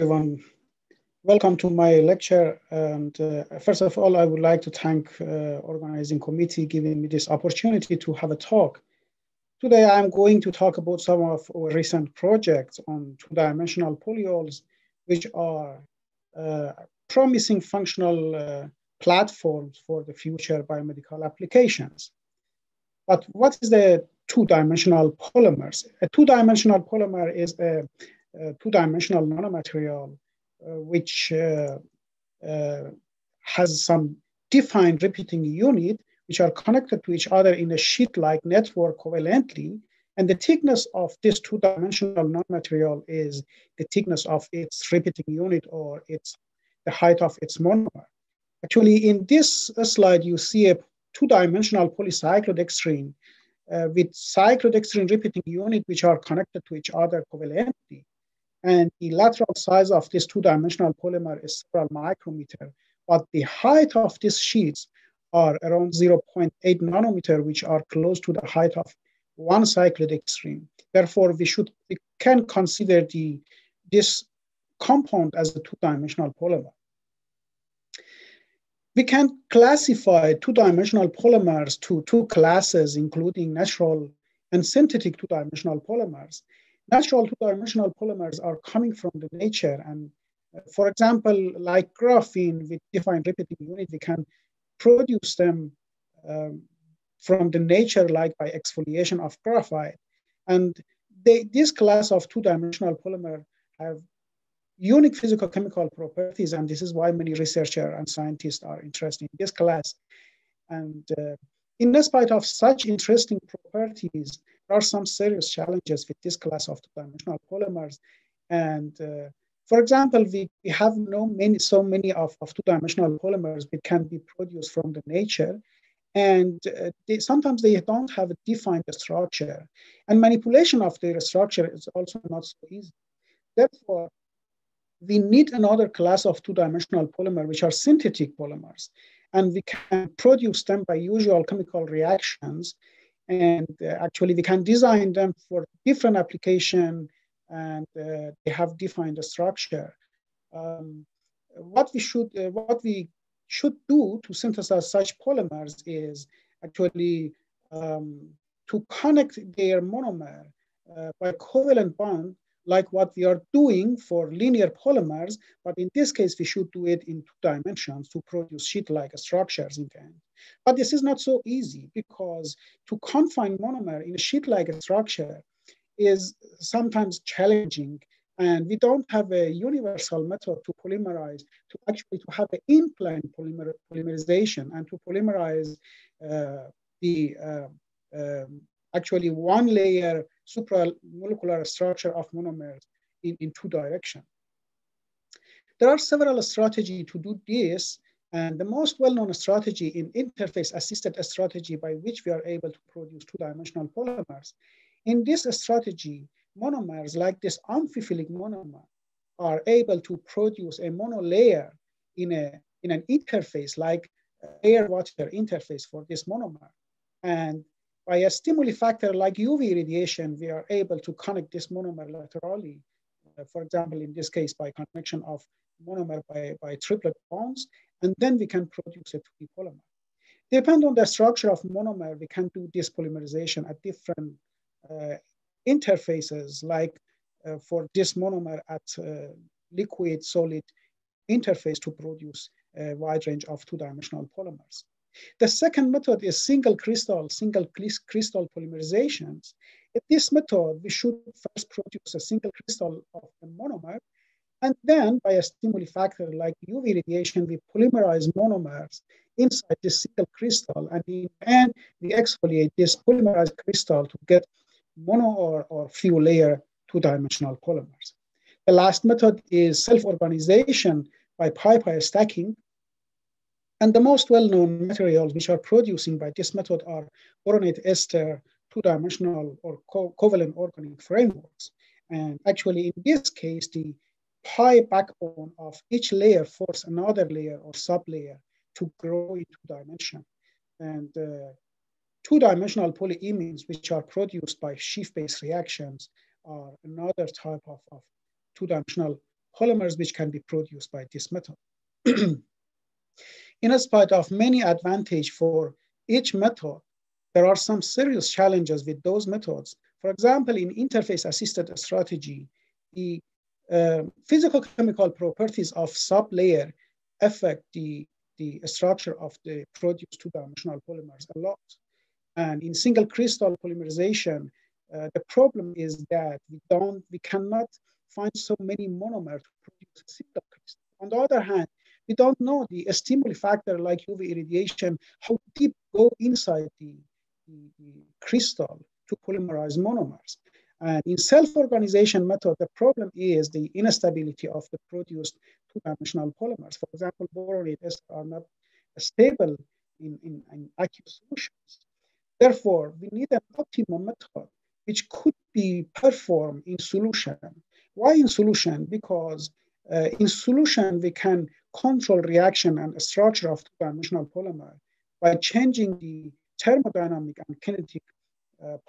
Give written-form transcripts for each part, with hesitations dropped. Everyone, welcome to my lecture. And first of all, I would like to thank organizing committee giving me this opportunity to have a talk. Today, I'm going to talk about some of our recent projects on two-dimensional polyols, which are promising functional platforms for the future biomedical applications. But what is the two-dimensional polymers? A two-dimensional polymer is a two-dimensional nanomaterial, which has some defined repeating unit, which are connected to each other in a sheet-like network covalently. And the thickness of this two-dimensional nanomaterial is the thickness of its repeating unit, or the height of its monomer. Actually, in this slide, you see a two-dimensional polycyclodextrin with cycloaddition repeating unit, which are connected to each other covalently. And the lateral size of this two-dimensional polymer is several micrometers, but the height of these sheets are around 0.8 nanometer, which are close to the height of one cycloaddition. Therefore, we can consider this compound as a two-dimensional polymer. We can classify two-dimensional polymers to two classes, including natural and synthetic two-dimensional polymers. Natural two-dimensional polymers are coming from the nature, and for example, like graphene with defined repeating unit, we can produce them from the nature, like by exfoliation of graphite. And this class of two-dimensional polymer have unique physicochemical properties, and this is why many researchers and scientists are interested in this class. And in spite of such interesting properties, there are some serious challenges with this class of two-dimensional polymers. And for example, we have so many of two-dimensional polymers that can be produced from the nature, and sometimes they don't have a defined structure. And manipulation of their structure is also not so easy. Therefore, we need another class of two-dimensional polymer, which are synthetic polymers. And we can produce them by usual chemical reactions. And actually, we can design them for different application, and they have defined a structure. What we should do to synthesize such polymers is actually to connect their monomer by covalent bond, like what we are doing for linear polymers, but in this case, we should do it in two dimensions to produce sheet-like structures in the end. But this is not so easy, because to confine monomer in a sheet-like structure is sometimes challenging, and we don't have a universal method to polymerize, to have an in-plane polymerization, and to polymerize actually one layer supramolecular structure of monomers in two directions. There are several strategies to do this, and the most well-known strategy is interface-assisted strategy, by which we are able to produce two-dimensional polymers. In this strategy, monomers like this amphiphilic monomer are able to produce a monolayer in an interface, like air-water interface for this monomer. And by a stimuli factor like UV radiation, we are able to connect this monomer laterally. For example, in this case, by connection of monomer by triplet bonds, and then we can produce a 2D polymer. Depending on the structure of monomer, we can do this polymerization at different interfaces, like for this monomer at liquid-solid interface to produce a wide range of two-dimensional polymers. The second method is single crystal polymerizations. In this method, we should first produce a single crystal of the monomer, and then by a stimuli factor like UV radiation, we polymerize monomers inside this single crystal, and in the end, we exfoliate this polymerized crystal to get mono or few layer two-dimensional polymers. The last method is self-organization by pi-pi stacking. And the most well-known materials which are producing by this method are boronate ester, two-dimensional or covalent organic frameworks. And actually, in this case, the pi backbone of each layer forces another layer or sub-layer to grow in two dimension. And two-dimensional polyimines, which are produced by Schiff base reactions, are another type of two-dimensional polymers which can be produced by this metal. In spite of many advantages for each method, there are some serious challenges with those methods. For example, in interface-assisted strategy, the physical chemical properties of sublayer affect the structure of the produced two-dimensional polymers a lot. And in single crystal polymerization, the problem is that we cannot find so many monomers to produce a single crystal. On the other hand, we don't know the stimuli factor like UV irradiation, how deep go inside the crystal to polymerize monomers. And in self-organization method, the problem is the instability of the produced two-dimensional polymers. For example, boronate ester are not stable in aqueous solutions. Therefore, we need an optimum method which could be performed in solution. Why in solution? Because in solution, we can control reaction and structure of two-dimensional polymer by changing the thermodynamic and kinetic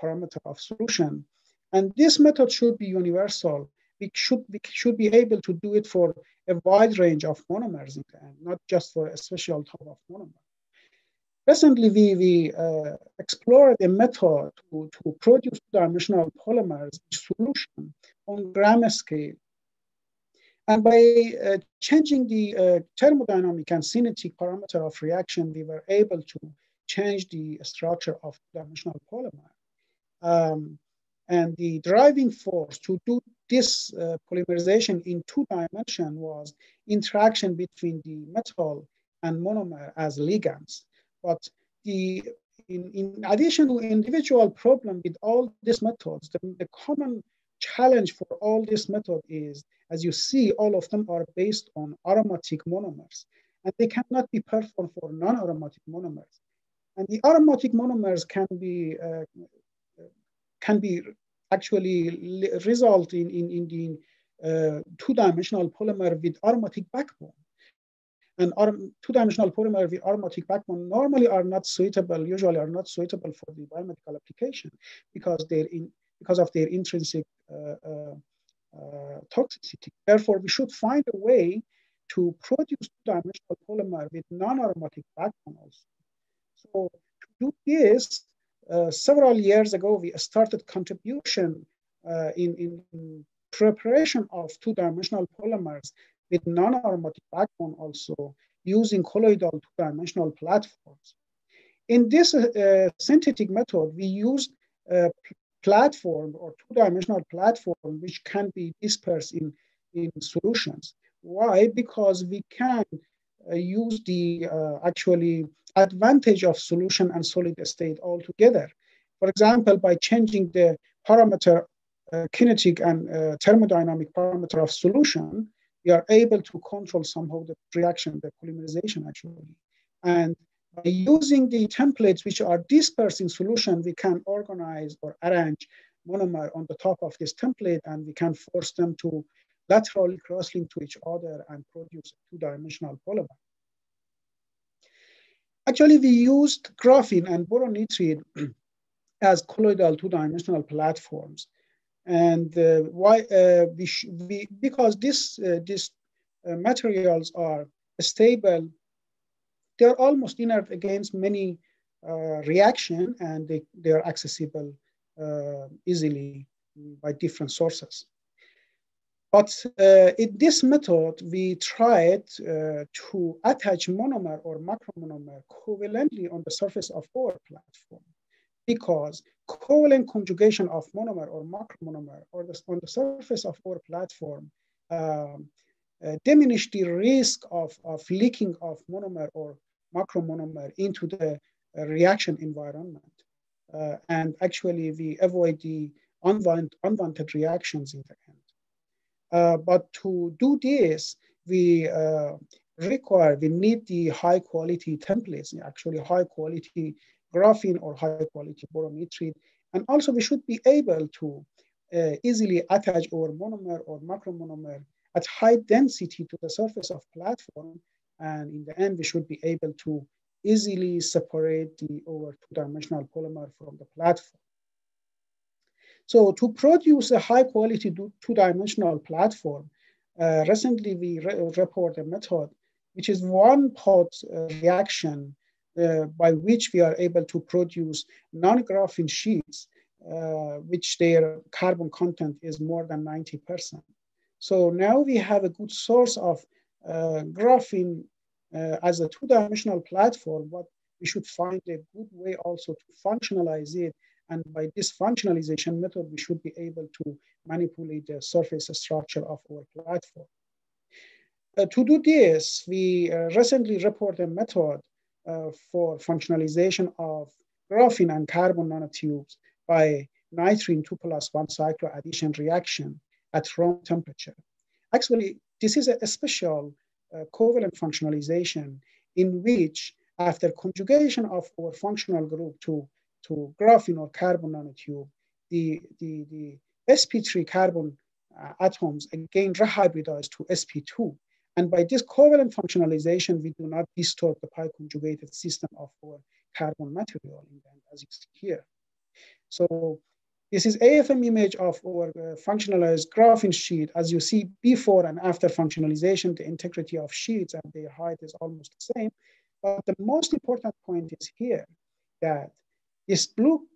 parameter of solution. And this method should be universal. We should be able to do it for a wide range of monomers, and not just for a special type of monomer. Recently, we explored a method to produce two-dimensional polymers in solution on gram scale. And by changing the thermodynamic and kinetic parameter of reaction, we were able to change the structure of two-dimensional polymer. And the driving force to do this polymerization in two dimensions was interaction between the metal and monomer as ligands. But in addition to individual problem with all these methods, the common challenge for all this method is, as you see, all of them are based on aromatic monomers, and they cannot be performed for non-aromatic monomers. And the aromatic monomers can be actually result in the two-dimensional polymer with aromatic backbone. And two-dimensional polymer with aromatic backbone normally are not suitable, usually are not suitable for the biomedical application because of their intrinsic toxicity. Therefore, we should find a way to produce two-dimensional polymer with non-aromatic backbone also. So to do this, several years ago, we started contribution in preparation of two-dimensional polymers with non-aromatic backbone also, using colloidal two-dimensional platforms. In this synthetic method, we used platform or two-dimensional platform which can be dispersed in solutions. Why? Because we can use the actually advantage of solution and solid state altogether. For example, by changing the parameter, kinetic and thermodynamic parameter of solution, we are able to control somehow the reaction, the polymerization actually. And by using the templates which are dispersed in solution, we can organize or arrange monomer on the top of this template, and we can force them to laterally cross-link to each other and produce a two-dimensional polymer. Actually, we used graphene and boron nitride as colloidal two-dimensional platforms. And because these materials are stable, they are almost inert against many reaction, and they are accessible easily by different sources. But in this method, we tried to attach monomer or macromonomer covalently on the surface of our platform, because covalent conjugation of monomer or macromonomer or on the surface of our platform diminish the risk of leaking of monomer or macromonomer into the reaction environment. And actually, we avoid the unwanted reactions in the end. But to do this, we need the high quality templates, actually high quality graphene or high quality boron nitride. And also we should be able to easily attach our monomer or macromonomer at high density to the surface of platform. And in the end, we should be able to easily separate our two-dimensional polymer from the platform. So to produce a high quality two-dimensional platform, Recently, we report a method, which is one pot reaction by which we are able to produce non-graphene sheets, which their carbon content is more than 90%. So now we have a good source of graphene as a two-dimensional platform, but we should find a good way also to functionalize it. And by this functionalization method, we should be able to manipulate the surface structure of our platform. To do this, we recently reported a method for functionalization of graphene and carbon nanotubes by nitrene 2+1 cycloaddition reaction at room temperature. Actually, this is a special covalent functionalization in which, after conjugation of our functional group to graphene or carbon nanotube, the sp3 carbon atoms again rehybridize to sp2. And by this covalent functionalization, we do not distort the pi conjugated system of our carbon material, as you see here. So this is AFM image of our functionalized graphene sheet. As you see, before and after functionalization, the integrity of sheets and their height is almost the same. But the most important point is here that this blue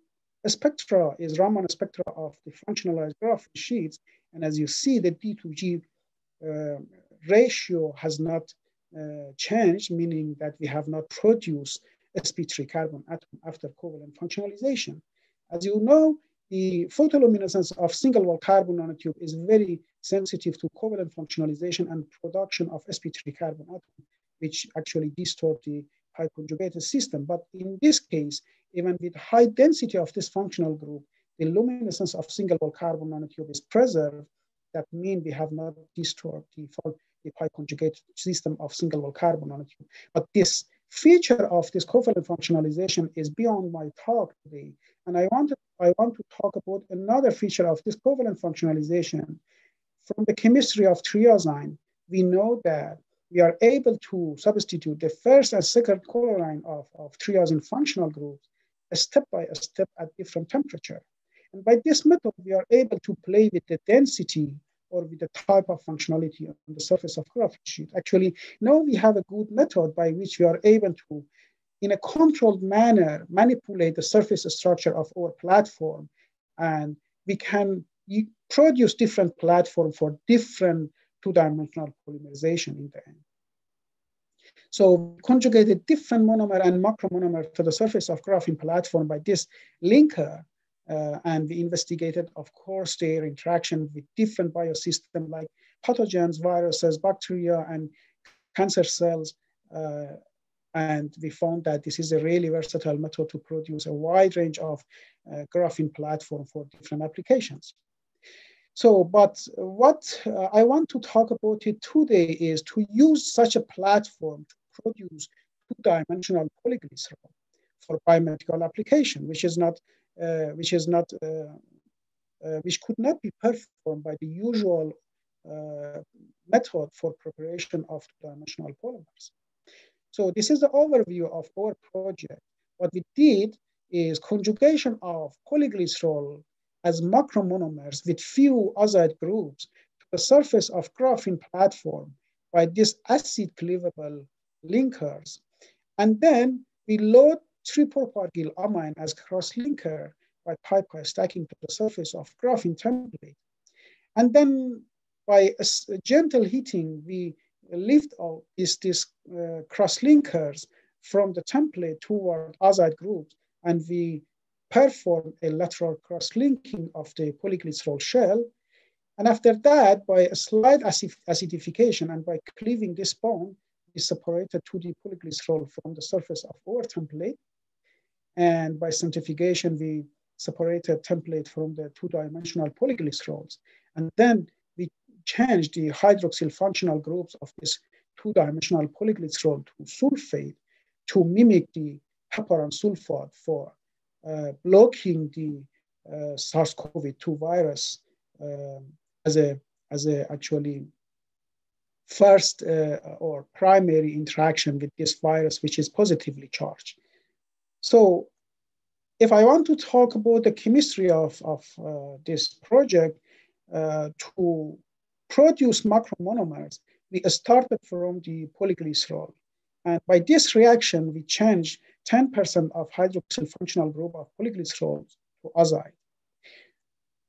spectra is Raman spectra of the functionalized graphene sheets. And as you see, the D2G ratio has not changed, meaning that we have not produced sp3 carbon atom after covalent functionalization. As you know, the photoluminescence of single-wall carbon nanotube is very sensitive to covalent functionalization and production of sp3 carbon atom, which actually distort the pi conjugated system. But in this case, even with high density of this functional group, the luminescence of single-wall carbon nanotube is preserved. That means we have not distorted the pi conjugated system of single-wall carbon nanotube. But this feature of this covalent functionalization is beyond my talk today. And I want to talk about another feature of this covalent functionalization. From the chemistry of triazine, we know that we are able to substitute the first and second chlorine of triazine functional groups step by step at different temperature. And by this method, we are able to play with the density or with the type of functionality on the surface of graphene sheet. Actually, now we have a good method by which we are able to, in a controlled manner, manipulate the surface structure of our platform. And we can produce different platforms for different two-dimensional polymerization in the end. So conjugated different monomer and macromonomer to the surface of graphene platform by this linker. And we investigated, of course, their interaction with different biosystems like pathogens, viruses, bacteria, and cancer cells. And we found that this is a really versatile method to produce a wide range of graphene platform for different applications. So, but what I want to talk about it today is to use such a platform to produce two-dimensional polyglycerol for biomedical application, which could not be performed by the usual method for preparation of two-dimensional polymers. So this is the overview of our project. What we did is conjugation of polyglycerol as macromonomers with few azide groups to the surface of graphene platform by these acid cleavable linkers. And then we load propargyl amine as cross-linker by pi-pi stacking to the surface of graphene template. And then by a gentle heating, we lift all these cross-linkers from the template toward azide groups, and we perform a lateral cross-linking of the polyglycerol shell. And after that, by a slight acidification and by cleaving this bond, we separated 2D polyglycerol from the surface of our template. And by centrifugation, we separated template from the two-dimensional polyglycerols. And then we changed the hydroxyl functional groups of this two-dimensional polyglycerol to sulfate to mimic the heparin sulfate for blocking the SARS-CoV-2 virus as a actually first or primary interaction with this virus, which is positively charged. So if I want to talk about the chemistry of this project to produce macromonomers, we started from the polyglycerol. And by this reaction, we changed 10% of hydroxyl functional group of polyglycerol to azide.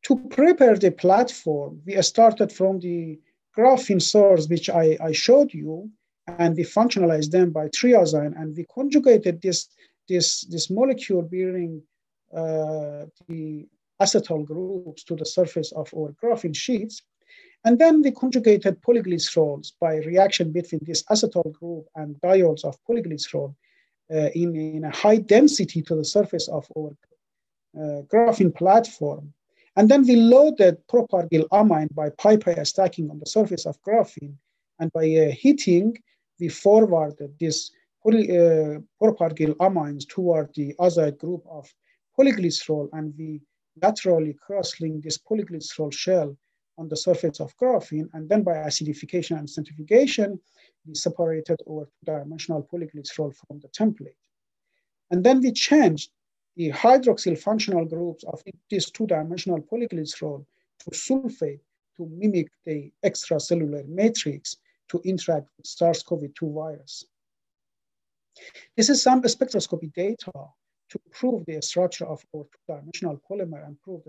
To prepare the platform, we started from the graphene source, which I showed you, and we functionalized them by triazine, and we conjugated this molecule bearing the acetal groups to the surface of our graphene sheets. And then we conjugated polyglycerols by reaction between this acetal group and diols of polyglycerol in a high density to the surface of our graphene platform. And then we loaded propargyl amine by pi-pi stacking on the surface of graphene. And by heating, we forwarded these propargyl amines toward the azide group of polyglycerol, and we laterally cross-link this polyglycerol shell on the surface of graphene. And then by acidification and centrifugation, we separated our two-dimensional polyglycerol from the template. And then we changed the hydroxyl functional groups of this two-dimensional polyglycerol to sulfate to mimic the extracellular matrix to interact with SARS-CoV-2 virus. This is some spectroscopy data to prove the structure of our two-dimensional polymer and prove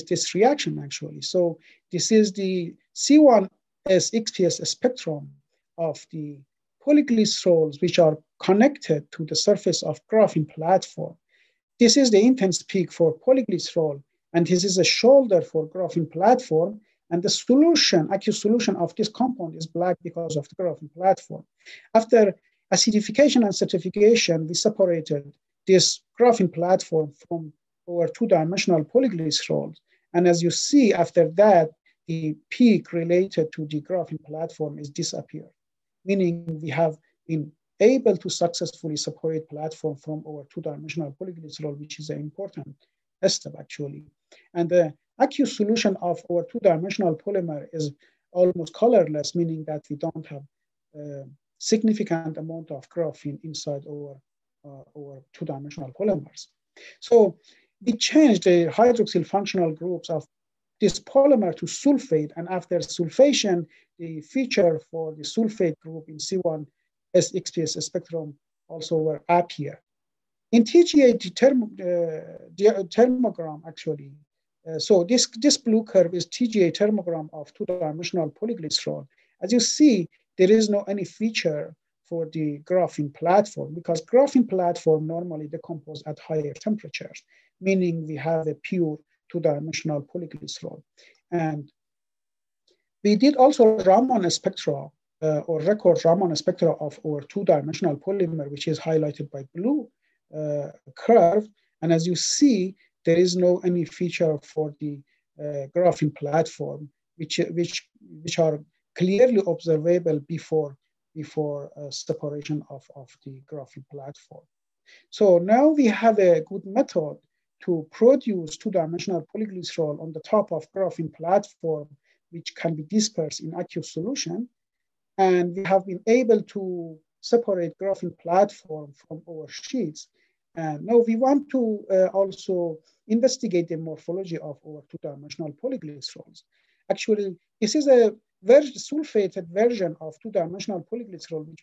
this reaction actually. So this is the C1s XPS spectrum of the polyglycerols which are connected to the surface of graphene platform. This is the intense peak for polyglycerol, and this is a shoulder for graphene platform. And the solution, aqueous solution of this compound is black because of the graphene platform. After acidification and certification, we separated this graphene platform from our two-dimensional polyglycerol. And as you see, after that, the peak related to the graphene platform is disappeared, meaning we have been able to successfully separate platform from our two-dimensional polyglycerol, which is an important step actually. And the aqueous solution of our two-dimensional polymer is almost colorless, meaning that we don't have significant amount of graphene inside our two-dimensional polymers. So we changed the hydroxyl functional groups of this polymer to sulfate, and after sulfation, the feature for the sulfate group in C1 XPS spectrum also were appear. In TGA thermogram actually, so this blue curve is TGA thermogram of two-dimensional polyglycerol. As you see, there is no any feature for the graphene platform because graphene platform normally decompose at higher temperatures, meaning we have a pure two-dimensional polyglycerol. And we did also Raman spectra or record Raman spectra of our two-dimensional polymer, which is highlighted by blue curve. And as you see, there is no any feature for the graphene platform, which are clearly observable before separation of the graphene platform. So now we have a good method to produce two-dimensional polyglycerol on the top of graphene platform, which can be dispersed in aqueous solution. And we have been able to separate graphene platform from our sheets. And now we want to also investigate the morphology of our two-dimensional polyglycerols. Actually, this is a very sulfated version of two-dimensional polyglycerol, which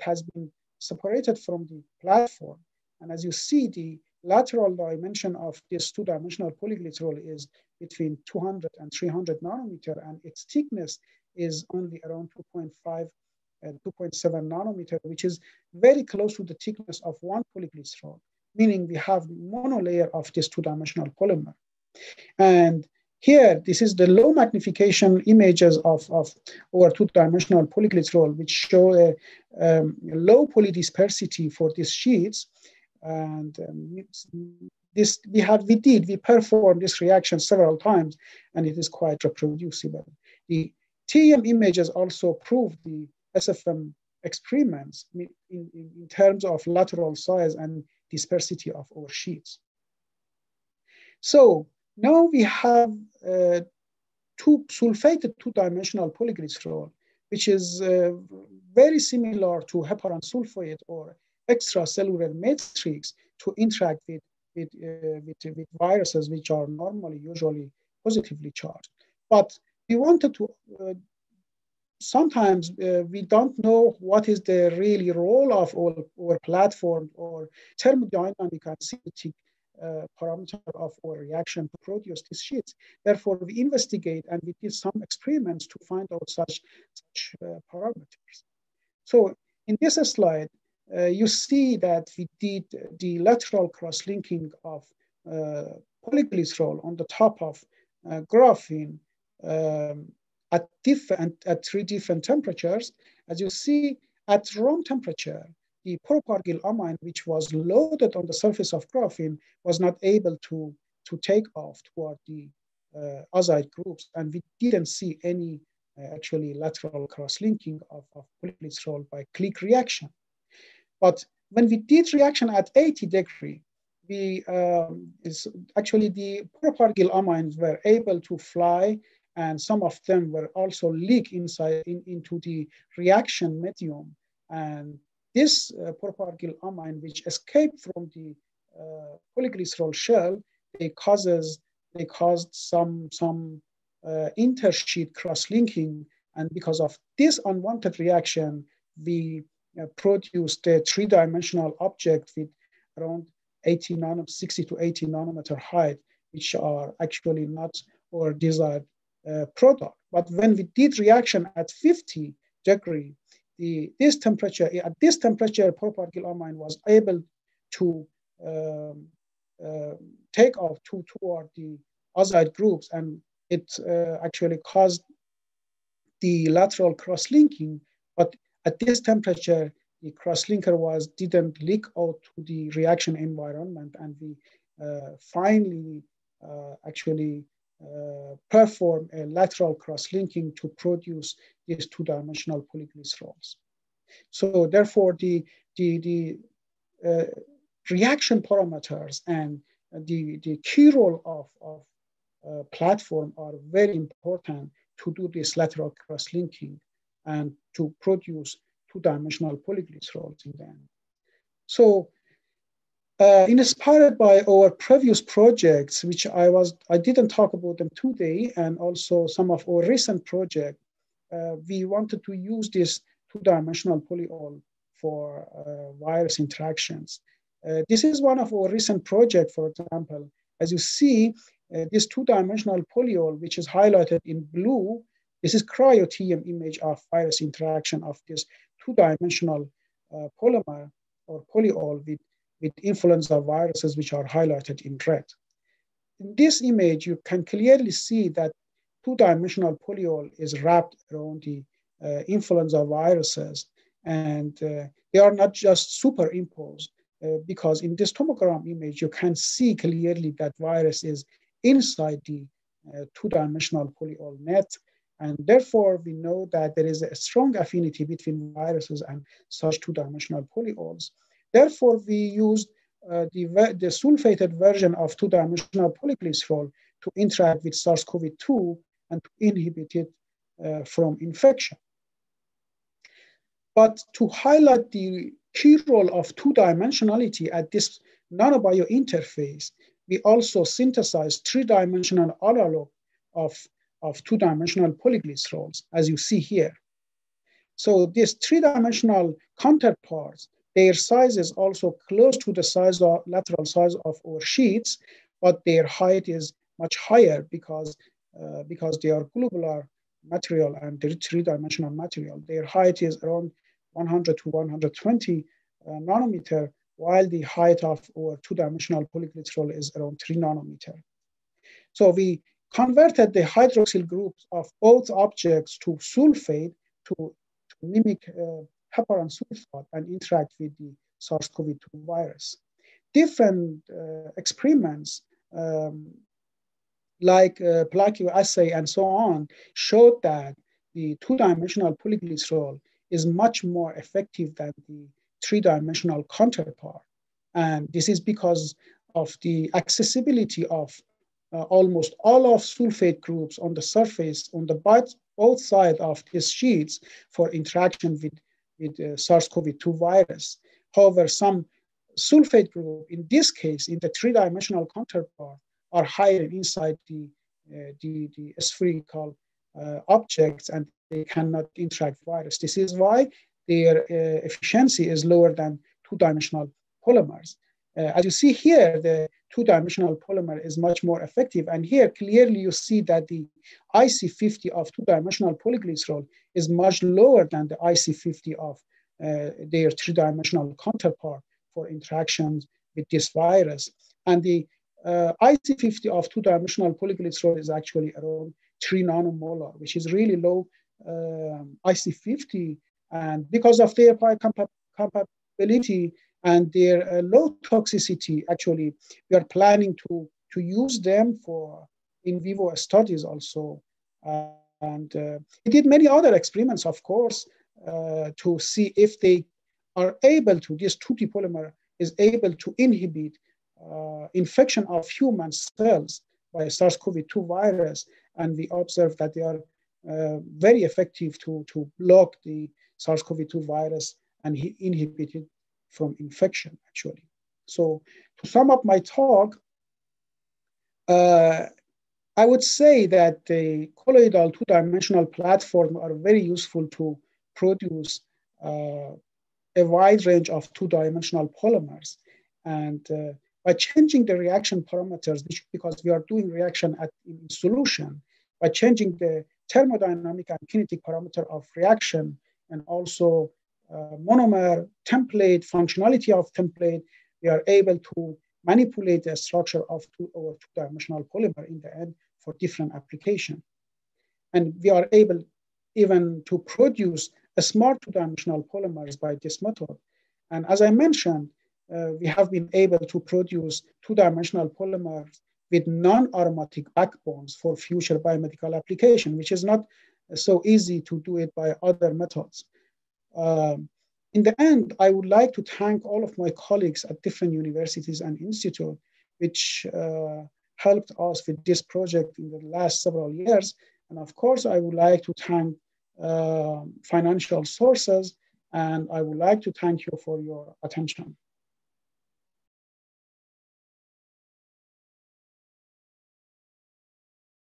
has been separated from the platform. And as you see, the lateral dimension of this two-dimensional polyglycerol is between 200 and 300 nanometer, and its thickness is only around 2.5 and 2.7 nanometer, which is very close to the thickness of one polyglycerol, meaning we have monolayer of this two-dimensional polymer. And here, this is the low magnification images of our two-dimensional polyglycerol, which show a low polydispersity for these sheets. And we performed this reaction several times, and it is quite reproducible. The TEM images also prove the SFM experiments in terms of lateral size and dispersity of our sheets. So now we have two sulfated two-dimensional polyglycerol, which is very similar to heparin sulfate or extracellular matrix to interact with viruses, which are normally usually positively charged. But we wanted to, sometimes we don't know what is the really role of our platform or thermodynamic and acidic parameter of our reaction to produce these sheets. Therefore, we investigate and we did some experiments to find out such parameters. So in this slide, you see that we did the lateral cross-linking of polyglycerol on the top of graphene at three different temperatures. As you see, at room temperature, the propargyl amine, which was loaded on the surface of graphene, was not able to take off toward the azide groups, and we didn't see any actually lateral cross-linking of polyglycerol by click reaction. But when we did reaction at 80 degrees, we actually the propargyl amines were able to fly, and some of them were also leaked into the reaction medium. And this propargyl amine, which escaped from the polyglycerol shell, they caused some intersheet cross-linking, and because of this unwanted reaction, we produced a three-dimensional object with around 60 to 80 nanometer height, which are actually not our desired product. But when we did reaction at 50 degrees, at this temperature, propargyl amine was able to take off toward the azide groups, and it actually caused the lateral cross-linking. But at this temperature, the cross-linker didn't leak out to the reaction environment, and we finally actually perform a lateral cross-linking to produce these two-dimensional polyglycerols. So therefore, the reaction parameters and the key role of platform are very important to do this lateral cross-linking and to produce two-dimensional polyglycerols in them. So inspired by our previous projects, which I didn't talk about them today, and also some of our recent projects, we wanted to use this two-dimensional polyol for virus interactions. This is one of our recent projects, for example. As you see, this two-dimensional polyol, which is highlighted in blue, this is cryo-TEM image of virus interaction of this two-dimensional polymer or polyol with influenza viruses, which are highlighted in red. In this image, you can clearly see that two-dimensional polyol is wrapped around the influenza viruses, and they are not just superimposed, because in this tomogram image, you can see clearly that virus is inside the two-dimensional polyol net, and therefore we know that there is a strong affinity between viruses and such two-dimensional polyols. Therefore, we used the sulfated version of two-dimensional polyglycerol to interact with SARS-CoV-2 and to inhibit it from infection. But to highlight the key role of two-dimensionality at this nanobio interface, we also synthesized three-dimensional analog of two-dimensional polyglycerols, as you see here. So these three-dimensional counterparts, their size is also close to the size of lateral size of our sheets, but their height is much higher because they are globular material and three-dimensional material. Their height is around 100 to 120 nanometer, while the height of our two-dimensional polyglycerol is around 3 nanometer. So we converted the hydroxyl groups of both objects to sulfate to mimic heparin sulfate and interact with the SARS-CoV-2 virus. Different experiments like plagioassay and so on showed that the two-dimensional polyglycerol is much more effective than the three-dimensional counterpart. And this is because of the accessibility of almost all of sulfate groups on the surface, on the both sides of these sheets for interaction with SARS-CoV-2 virus. However, some sulfate group, in this case, in the three-dimensional counterpart, are higher inside the spherical objects and they cannot interact with virus. This is why their efficiency is lower than two-dimensional polymers. As you see here, the two-dimensional polymer is much more effective. And here, clearly, you see that the IC50 of two-dimensional polyglycerol is much lower than the IC50 of their three-dimensional counterpart for interactions with this virus. And the IC50 of two-dimensional polyglycerol is actually around 3 nanomolar, which is really low IC50. And because of their biocompatibility and their low toxicity, actually, we are planning to use them for in vivo studies also. And we did many other experiments, of course, to see if they are able to, this 2D polymer is able to inhibit infection of human cells by SARS-CoV-2 virus. And we observed that they are very effective to block the SARS-CoV-2 virus and inhibit it from infection, actually. So to sum up my talk, I would say that the colloidal two-dimensional platform are very useful to produce a wide range of two-dimensional polymers. And by changing the reaction parameters, because we are doing reaction in solution, by changing the thermodynamic and kinetic parameter of reaction, and also monomer template, functionality of template, we are able to manipulate the structure of two-dimensional polymer in the end for different application. And we are able even to produce a smart two-dimensional polymers by this method. And as I mentioned, we have been able to produce two-dimensional polymers with non-aromatic backbones for future biomedical application, which is not so easy to do it by other methods. In the end, I would like to thank all of my colleagues at different universities and institutes, which helped us with this project in the last several years. And of course, I would like to thank financial sources, and I would like to thank you for your attention.